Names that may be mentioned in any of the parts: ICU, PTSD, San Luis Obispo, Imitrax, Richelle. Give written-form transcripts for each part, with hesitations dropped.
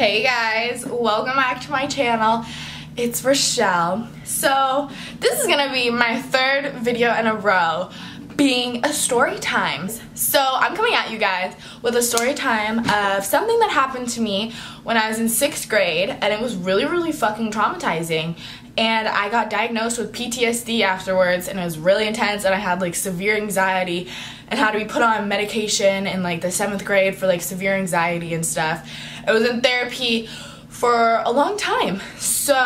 Hey guys, welcome back to my channel. It's Richelle. So this is gonna be my third video in a row being a story times. So I'm coming at you guys with a story time of something that happened to me when I was in 6th grade, and it was really fucking traumatizing. And I got diagnosed with PTSD afterwards, and it was really intense, and I had like severe anxiety and had to be put on medication in like the 7th grade for like severe anxiety and stuff. I was in therapy for a long time. So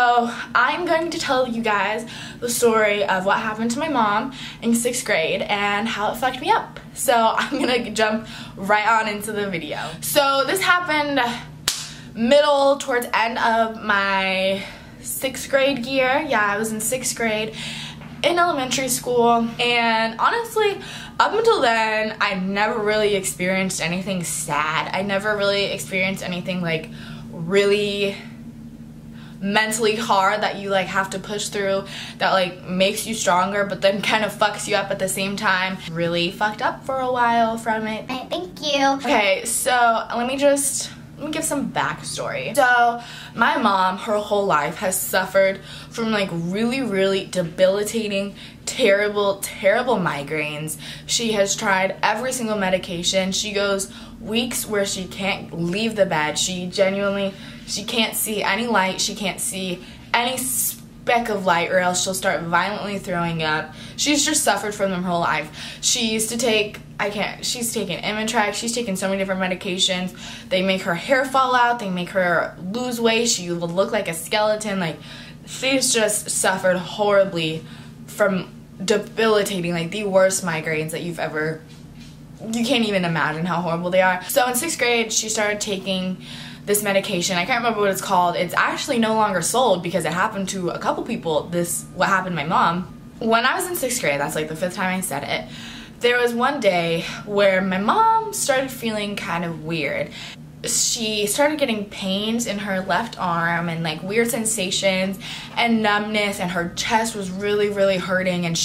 I'm going to tell you guys the story of what happened to my mom in 6th grade and how it fucked me up. So I'm gonna jump right on into the video. So this happened middle towards end of my 6th grade year. Yeah, I was in 6th grade in elementary school, and honestly up until then I never really experienced anything sad. I never really experienced anything like really mentally hard that you like have to push through, that like makes you stronger but then kind of fucks you up at the same time. Really fucked up for a while from it. Thank you. Okay, so let me give some backstory. So my mom, her whole life, has suffered from like really debilitating, terrible migraines. She has tried every single medication. She goes weeks where she can't leave the bed. She can't see any light. She can't see any speck of light, or else she'll start violently throwing up. She's just suffered from them her whole life. She's taken Imitrax, she's taken so many different medications. They make her hair fall out, they make her lose weight, she will look like a skeleton. Like, she's just suffered horribly from debilitating, like the worst migraines that you've ever, you can't even imagine how horrible they are. So in 6th grade, she started taking this medication. I can't remember what it's called. It's actually no longer sold because it happened to a couple people. What happened to my mom. When I was in 6th grade, that's like the 5th time I said it, there was one day where my mom started feeling kind of weird. She started getting pains in her left arm and like weird sensations and numbness, and her chest was really hurting, and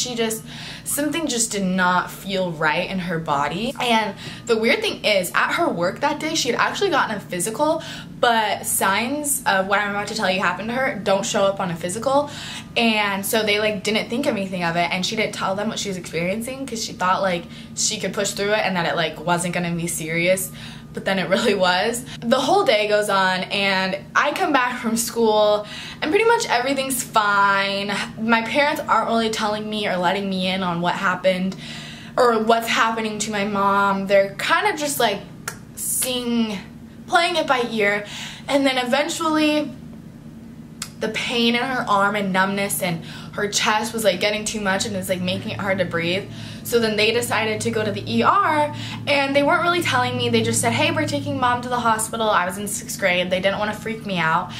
something just did not feel right in her body. And the weird thing is, at her work that day, she had actually gotten a physical, but signs of what I'm about to tell you happened to her don't show up on a physical, and so they like didn't think anything of it, and she didn't tell them what she was experiencing because she thought like she could push through it and that it like wasn't gonna be serious. But then it really was. The whole day goes on, and I come back from school and pretty much everything's fine. My parents aren't really telling me or letting me in on what happened or what's happening to my mom. They're kind of just like playing it by ear. And then eventually the pain in her arm and numbness and her chest was like getting too much, and it's like making it hard to breathe. So then they decided to go to the ER, and they weren't really telling me. They just said, hey, we're taking mom to the hospital. I was in 6th grade. They didn't want to freak me out.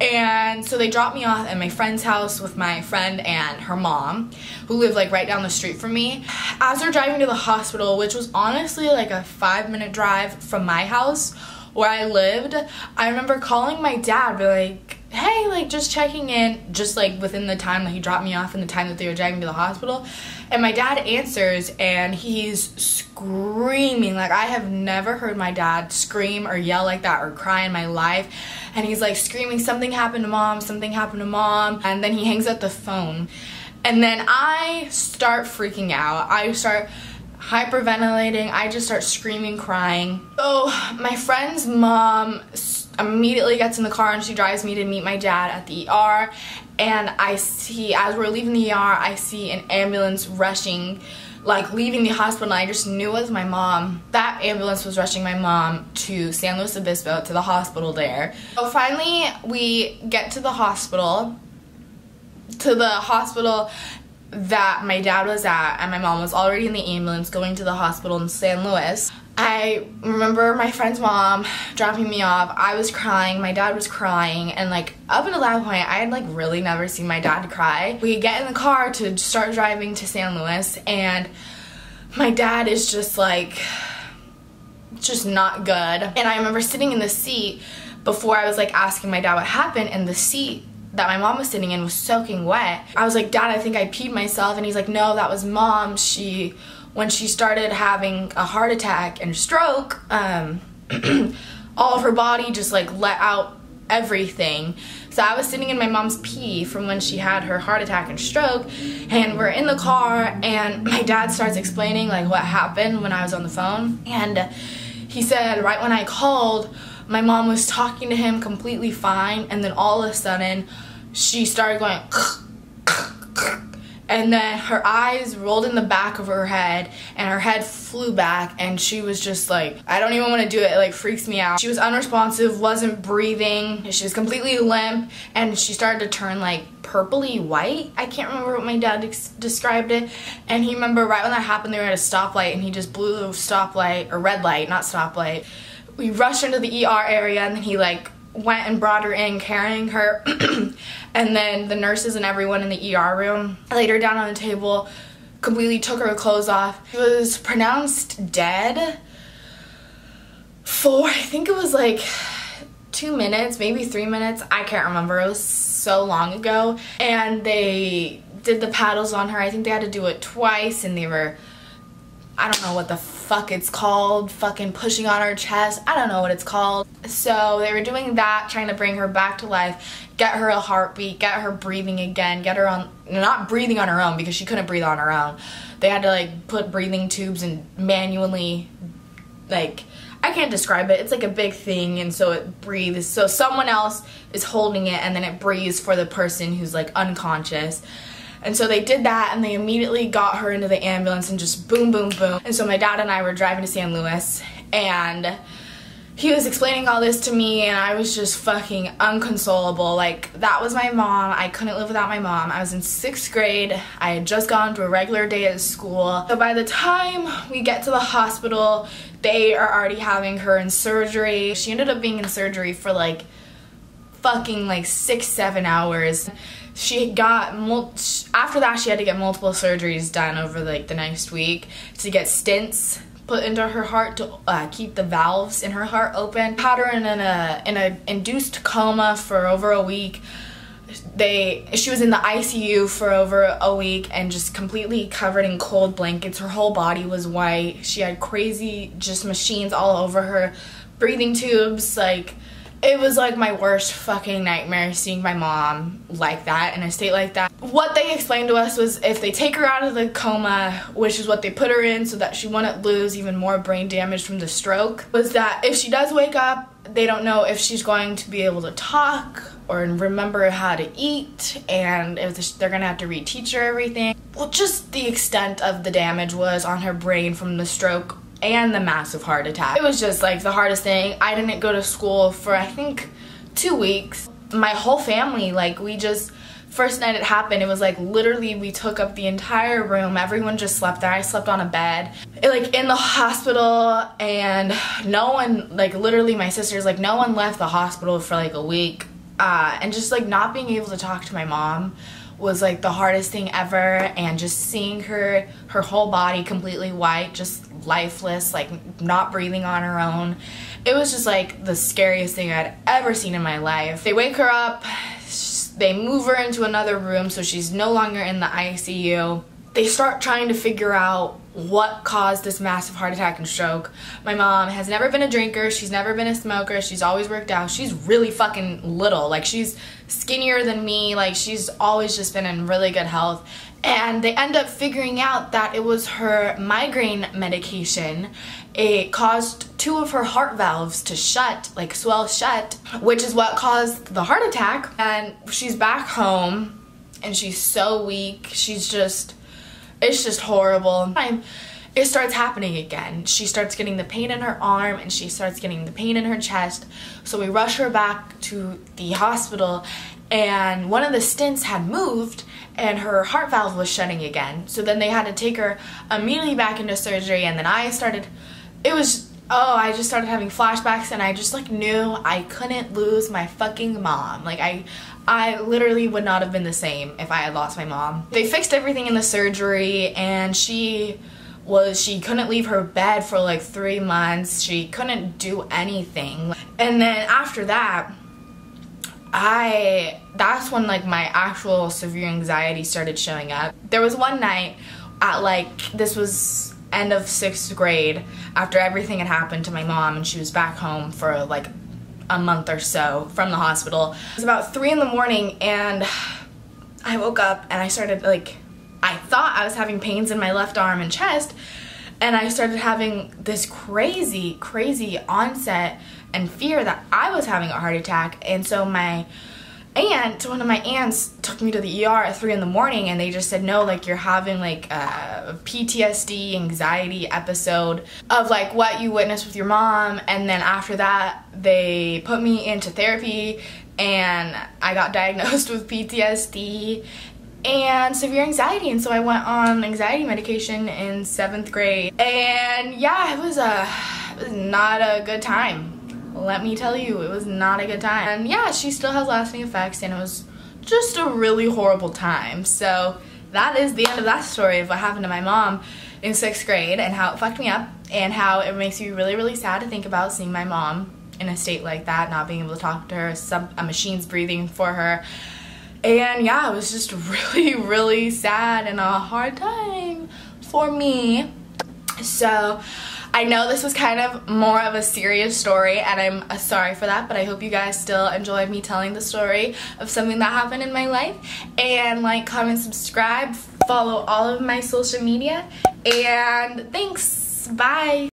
And so they dropped me off at my friend's house with my friend and her mom, who lived like right down the street from me. As they're driving to the hospital, which was honestly like a 5-minute drive from my house where I lived, I remember calling my dad, be like, hey, like just checking in, just like within the time that he dropped me off and the time that they were driving me to the hospital. And my dad answers, and he's screaming. Like, I have never heard my dad scream or yell like that or cry in my life. And he's like screaming, something happened to mom, something happened to mom. And then he hangs up the phone, and then I start freaking out. I start hyperventilating. I just start screaming, crying. Oh, my friend's mom immediately gets in the car, and she drives me to meet my dad at the ER. And I see, as we're leaving the ER, I see an ambulance rushing, like leaving the hospital, and I just knew it was my mom. That ambulance was rushing my mom to San Luis Obispo, to the hospital there. So finally we get to the hospital, that my dad was at, and my mom was already in the ambulance going to the hospital in San Luis. I remember my friend's mom dropping me off. I was crying, my dad was crying, and like up until that point I had like really never seen my dad cry. We get in the car to start driving to San Luis, and my dad is just like not good. And I remember sitting in the seat before I was like asking my dad what happened, and the seat that my mom was sitting in was soaking wet. I was like, Dad, I think I peed myself. And he's like, no, that was mom. When she started having a heart attack and stroke, all of her body just like let out everything. So I was sitting in my mom's pee from when she had her heart attack and stroke, and we're in the car, and my dad starts explaining like what happened when I was on the phone, and he said right when I called, my mom was talking to him completely fine, and then all of a sudden she started going and then her eyes rolled in the back of her head and her head flew back, and she was just like, I don't even want to do it. It like freaks me out. She was unresponsive, wasn't breathing, she was completely limp, and she started to turn like purpley white. I can't remember what my dad described it, and he remember right when that happened they were at a stoplight and he just blew the stoplight, or red light, not stoplight. We rushed into the ER area, and then he like went and brought her in carrying her and then the nurses and everyone in the ER room laid her down on the table, completely took her clothes off. She was pronounced dead for, I think it was like 2 minutes, maybe 3 minutes, I can't remember, it was so long ago. And they did the paddles on her, I think they had to do it twice, and they were, I don't know what the fuck it's called, fucking pushing on her chest, I don't know what it's called. So they were doing that, trying to bring her back to life, get her a heartbeat, get her breathing again, get her on, not breathing on her own because she couldn't breathe on her own. They had to like put breathing tubes and manually, like, I can't describe it, it's like a big thing, and so it breathes, so someone else is holding it and then it breathes for the person who's like unconscious. And so they did that, and they immediately got her into the ambulance and just boom, boom, boom. And so my dad and I were driving to San Luis, and he was explaining all this to me, and I was just fucking inconsolable. Like, that was my mom. I couldn't live without my mom. I was in 6th grade. I had just gone to a regular day at school. So by the time we get to the hospital, they are already having her in surgery. She ended up being in surgery for like fucking like 6, 7 hours. She got, after that she had to get multiple surgeries done over like the next week to get stents put into her heart to keep the valves in her heart open. Had her in a induced coma for over a week. She was in the ICU for over a week and just completely covered in cold blankets. Her whole body was white. She had crazy just machines all over her, breathing tubes, like, it was like my worst fucking nightmare seeing my mom like that, in a state like that. What they explained to us was if they take her out of the coma, which is what they put her in so that she wouldn't lose even more brain damage from the stroke, was that if she does wake up, they don't know if she's going to be able to talk or remember how to eat, and if they're gonna have to reteach her everything. Well, just the extent of the damage was on her brain from the stroke and the massive heart attack. It was just like the hardest thing. I didn't go to school for I think 2 weeks. My whole family, like, we just, first night it happened, it was like literally we took up the entire room. Everyone just slept there. I slept on a bed, like in the hospital, and no one, like literally my sister's like, no one left the hospital for like a week. And just like not being able to talk to my mom was like the hardest thing ever, and just seeing her whole body completely white, just lifeless, like not breathing on her own. It was just like the scariest thing I'd ever seen in my life. They wake her up, they move her into another room so she's no longer in the ICU. They start trying to figure out what caused this massive heart attack and stroke. My mom has never been a drinker, she's never been a smoker, she's always worked out, she's really fucking little, like she's skinnier than me, like she's always just been in really good health. And they end up figuring out that it was her migraine medication. It caused 2 of her heart valves to shut, like swell shut, which is what caused the heart attack. And she's back home and she's so weak, she's just, it's just horrible. It starts happening again. She starts getting the pain in her arm and she starts getting the pain in her chest. So we rush her back to the hospital, and one of the stents had moved and her heart valve was shutting again. So then they had to take her immediately back into surgery, and then I just started having flashbacks, and I just like knew I couldn't lose my fucking mom. Like I literally would not have been the same if I had lost my mom. They fixed everything in the surgery, and she couldn't leave her bed for like 3 months. She couldn't do anything. And then after that, that's when like my actual severe anxiety started showing up. There was one night at like, this was end of 6th grade, after everything had happened to my mom and she was back home for like a month or so from the hospital. It was about 3 in the morning and I woke up and I started, like, I thought I was having pains in my left arm and chest, and I started having this crazy, crazy onset and fear that I was having a heart attack. And so my aunt, one of my aunts, took me to the ER at 3 in the morning, and they just said, no, like, you're having like a PTSD anxiety episode of like what you witnessed with your mom. And then after that they put me into therapy and I got diagnosed with PTSD and severe anxiety. And so I went on anxiety medication in 7th grade, and yeah, it was not a good time. Let me tell you, it was not a good time. And yeah, she still has lasting effects, and it was just a really horrible time. So that is the end of that story of what happened to my mom in 6th grade and how it fucked me up and how it makes me really, really sad to think about seeing my mom in a state like that, not being able to talk to her, a machine's breathing for her. And yeah, it was just really, really sad and a hard time for me. So I know this was kind of more of a serious story, and I'm sorry for that, but I hope you guys still enjoyed me telling the story of something that happened in my life. And like, comment, subscribe, follow all of my social media, and thanks. Bye.